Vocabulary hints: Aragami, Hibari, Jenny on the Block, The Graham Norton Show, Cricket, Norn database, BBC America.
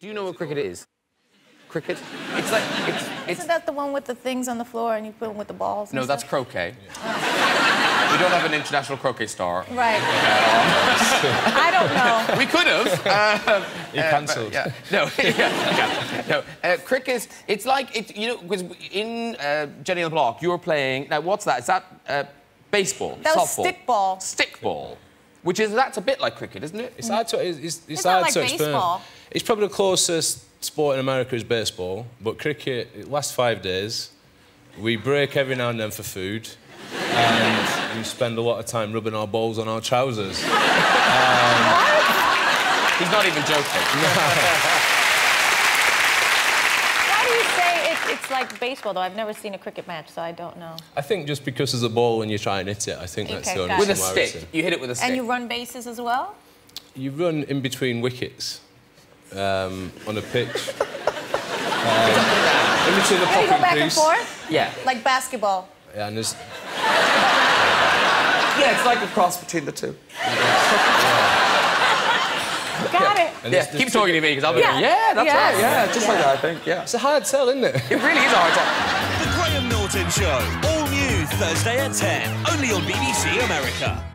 Do you know what cricket is? Cricket? It's like... It's... Isn't that the one with the things on the floor and you put them with the balls? No, that's croquet. Yeah. Oh. We don't have an international croquet star. Right. I don't know. We could have. You cancelled. Yeah. No. Yeah. No. Cricket, it's like... It, you know, because in Jenny on the Block, you were playing... Now, what's that? Is that baseball? That was stickball. Stickball. Which is... That's a bit like cricket, isn't it? It's hard to... It's not like baseball. It's probably the closest... Sport in America is baseball, but cricket, it lasts 5 days. We break every now and then for food, and we spend a lot of time rubbing our balls on our trousers. He's not even joking. No. Why do you say it's like baseball, though? I've never seen a cricket match, so I don't know. I think just because there's a ball when you try and hit it, I think that's the only similarity. With a stick. You hit it with a stick. And you run bases as well? You run in between wickets. On a pitch. In between the pocket back and forth? Yeah. Like basketball. Yeah, and there's... yeah, it's like a cross between the two. Yeah. Got it. Yeah, keep talking to me, because I'll be like, yeah, that's right, yeah, just like that, I think, yeah. It's a hard sell, isn't it? It really is a hard sell. The Graham Norton Show, all new Thursday at 10, only on BBC America.